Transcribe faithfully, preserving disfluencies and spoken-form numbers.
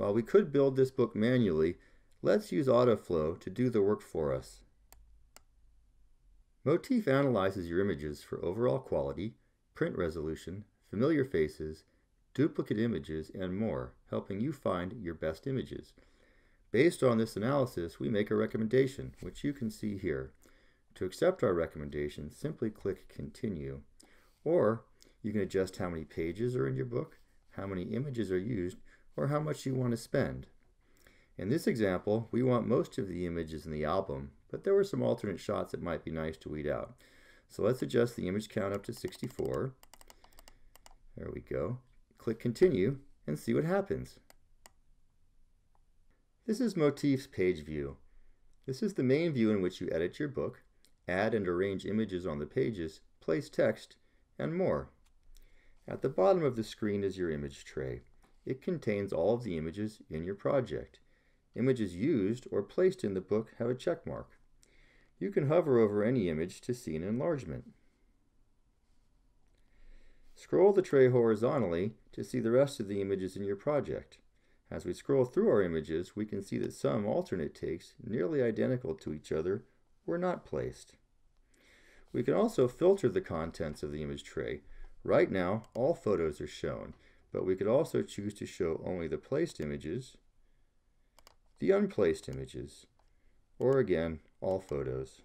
While we could build this book manually, let's use Autoflow to do the work for us. Motif analyzes your images for overall quality, print resolution, familiar faces, duplicate images, and more, helping you find your best images. Based on this analysis, we make a recommendation, which you can see here. To accept our recommendation, simply click Continue. Or you can adjust how many pages are in your book, how many images are used, or how much you want to spend. In this example, we want most of the images in the album, but there were some alternate shots that might be nice to weed out. So let's adjust the image count up to sixty-four. There we go. Click Continue and see what happens. This is Motif's page view. This is the main view in which you edit your book, add and arrange images on the pages, place text, and more. At the bottom of the screen is your image tray. It contains all of the images in your project. Images used or placed in the book have a check mark. You can hover over any image to see an enlargement. Scroll the tray horizontally to see the rest of the images in your project. As we scroll through our images, we can see that some alternate takes, nearly identical to each other, were not placed. We can also filter the contents of the image tray. Right now, all photos are shown, but we could also choose to show only the placed images, the unplaced images, or again, all photos.